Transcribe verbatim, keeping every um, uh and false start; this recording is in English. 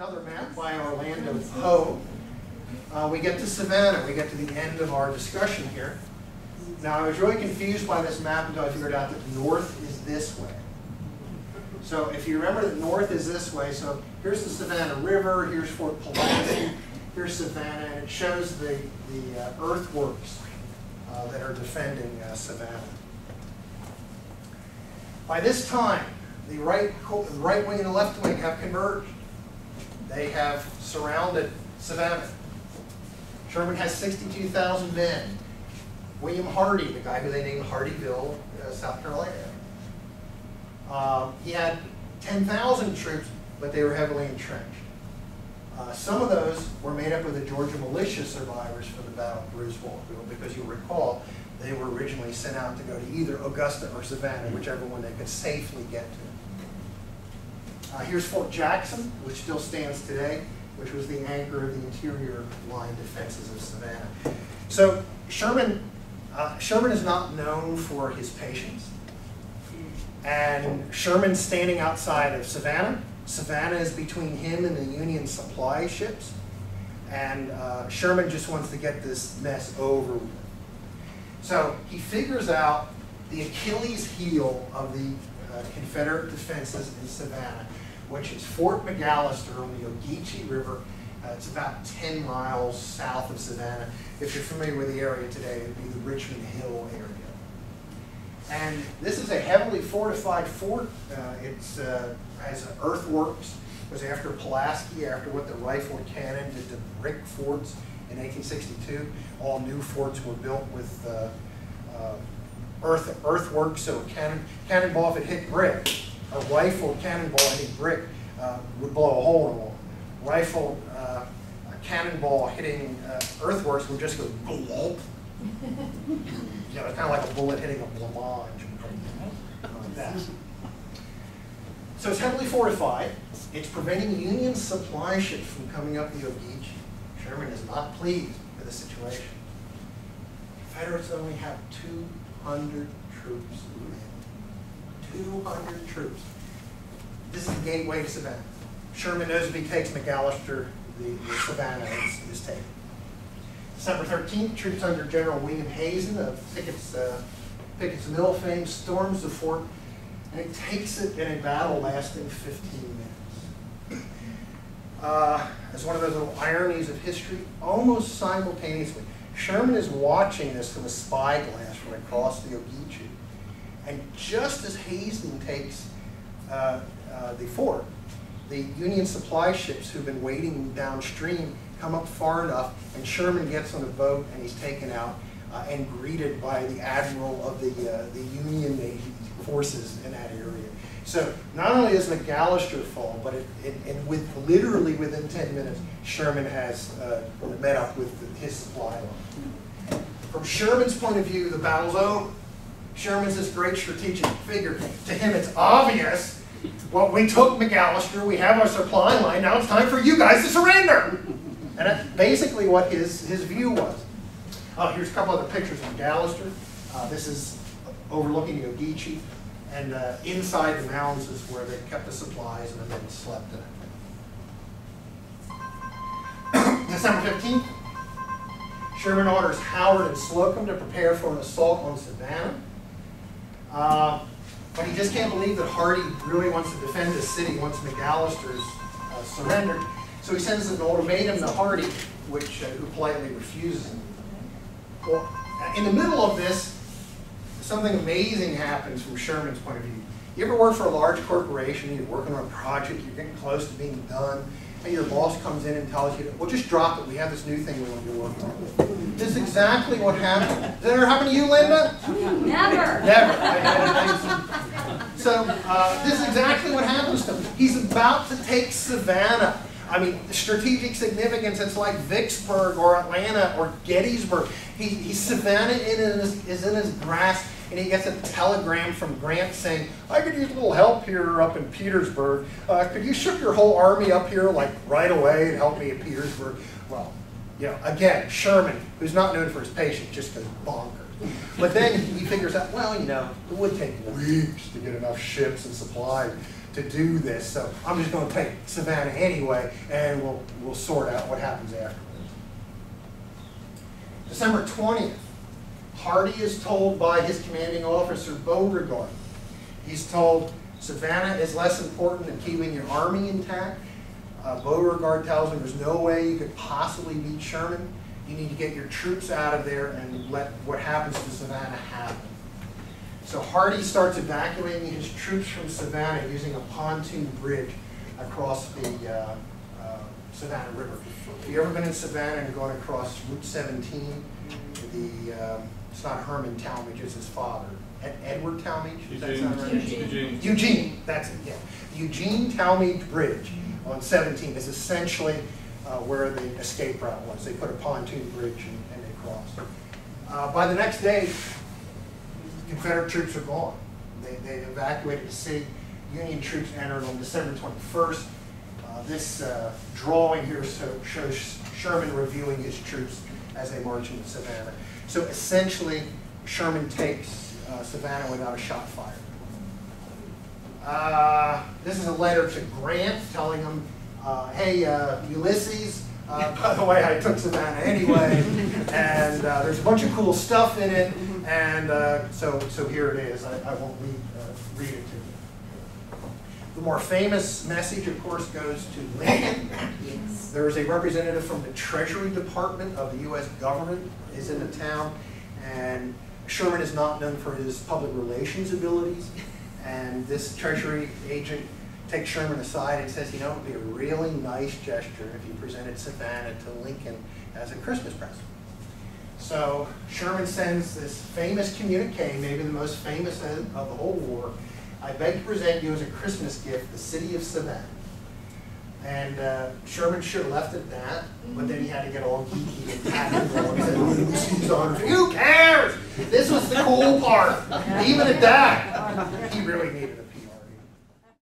another map by Orlando Poe, uh, we get to Savannah. We get to the end of our discussion here. Now, I was really confused by this map until I figured out that north is this way. So if you remember that north is this way, so here's the Savannah River, here's Fort Pulaski, here's Savannah, and it shows the, the uh, earthworks uh, that are defending uh, Savannah. By this time, the right, the right wing and the left wing have converged. They have surrounded Savannah. Sherman has sixty-two thousand men. William Hardee, the guy who they named Hardeeville, uh, South Carolina, Uh, he had ten thousand troops, but they were heavily entrenched. Uh, some of those were made up of the Georgia militia survivors for the Battle of Griswoldville, because you'll recall they were originally sent out to go to either Augusta or Savannah, whichever one they could safely get to. Uh, here's Fort Jackson, which still stands today, which was the anchor of the interior line defenses of Savannah. So Sherman, uh, Sherman is not known for his patience. And Sherman's standing outside of Savannah. Savannah is between him and the Union supply ships. And uh, Sherman just wants to get this mess over with. So he figures out the Achilles heel of the uh, Confederate defenses in Savannah, which is Fort McAllister on the Ogeechee River. Uh, it's about ten miles south of Savannah. If you're familiar with the area today, it would be the Richmond Hill area. And this is a heavily fortified fort. Uh, it's uh, has earthworks. It was after Pulaski, after what the rifle and cannon did to brick forts in eighteen sixty-two. All new forts were built with uh, uh, earth earthworks. So a cannon cannonball, if it hit brick, a rifle cannonball hit brick uh, would blow a hole in the wall. Rifle uh, a cannonball hitting uh, earthworks would just go glop. You know, it's kind of like a bullet hitting a blancmange like that. So it's heavily fortified. It's preventing Union supply ships from coming up the Ogeechee. Sherman is not pleased with the situation. Confederates only have two hundred troops. two hundred troops. This is the gateway to Savannah. Sherman knows if he takes McAllister, the, the Savannah is, is taken. December thirteenth, troops under General William Hazen of Pickett's, uh, Pickett's Mill fame storms the fort, and it takes it in a battle lasting fifteen minutes. Uh, it's one of those little ironies of history. Almost simultaneously, Sherman is watching this from a spyglass from across the Ogeechee, and just as Hazen takes uh, uh, the fort, the Union supply ships who've been waiting downstream come up far enough, and Sherman gets on a boat, and he's taken out uh, and greeted by the admiral of the uh, the Union Navy forces in that area. So not only is McAllister fall, but it, it, and with literally within ten minutes, Sherman has uh, met up with the, his supply line. From Sherman's point of view, the battle's over. Sherman's this great strategic figure. To him, it's obvious. Well, we took McAllister. We have our supply line. Now it's time for you guys to surrender. And that's basically what his, his view was. Uh, here's a couple other pictures of McAllister. Uh, this is overlooking the Ogeechee. And uh, inside the mounds is where they kept the supplies and the men slept in it. December fifteenth, Sherman orders Howard and Slocum to prepare for an assault on Savannah. Uh, but he just can't believe that Hardee really wants to defend the city once McAllister's uh, surrendered. So he sends an ultimatum to Hardee, which, uh, who politely refuses him. Well, in the middle of this, something amazing happens from Sherman's point of view. You ever work for a large corporation, you're working on a project, you're getting close to being done, and your boss comes in and tells you, well, just drop it, we have this new thing we want you to work on. This is exactly what happened. Did that ever happen to you, Linda? Never. Never. I, I, I, I, so uh, this is exactly what happens to him. He's about to take Savannah. I mean, strategic significance, it's like Vicksburg or Atlanta or Gettysburg. He, he, Savannah in his, is in his grasp, and he gets a telegram from Grant saying, I could use a little help here up in Petersburg. Uh, could you ship your whole army up here, like, right away and help me at Petersburg? Well, you know, again, Sherman, who's not known for his patience, just goes bonkers. But then he figures out, well, you know, it would take weeks to get enough ships and supplies to do this, so I'm just going to take Savannah anyway, and we'll, we'll sort out what happens afterwards. December twentieth, Hardee is told by his commanding officer, Beauregard. He's told Savannah is less important than keeping your army intact. Uh, Beauregard tells him there's no way you could possibly beat Sherman. You need to get your troops out of there and let what happens to Savannah happen. So Hardee starts evacuating his troops from Savannah using a pontoon bridge across the uh, uh, Savannah River. If you've ever been in Savannah and going across Route seventeen, the, um, it's not Herman Talmadge, it's his father. Ed Edward Talmadge? Eugene. Right? Eugene. Eugene. Eugene, that's it, yeah. Eugene Talmadge Bridge on seventeen is essentially uh, where the escape route was. They put a pontoon bridge and, and they crossed. Uh, by the next day, Confederate troops are gone. They, they evacuated the city. Union troops entered on December twenty-first. Uh, this uh, drawing here so, shows Sherman reviewing his troops as they march into Savannah. So essentially, Sherman takes uh, Savannah without a shot fired. Uh, this is a letter to Grant telling him, uh, hey, uh, Ulysses, uh, by the way, I took Savannah anyway, and uh, there's a bunch of cool stuff in it. And uh, so, so here it is. I, I won't read, uh, read it to you. The more famous message, of course, goes to Lincoln. Yes. There is a representative from the Treasury Department of the U S government is in the town, and Sherman is not known for his public relations abilities. And this Treasury agent takes Sherman aside and says, you know, it would be a really nice gesture if you presented Savannah to Lincoln as a Christmas present. So Sherman sends this famous communique, maybe the most famous of the whole war. I beg to present you as a Christmas gift the city of Savannah. And uh, Sherman should have left it at that, but then he had to get all geeky and tactical and said, who cares? This was the cool part. Even at that, he really needed it.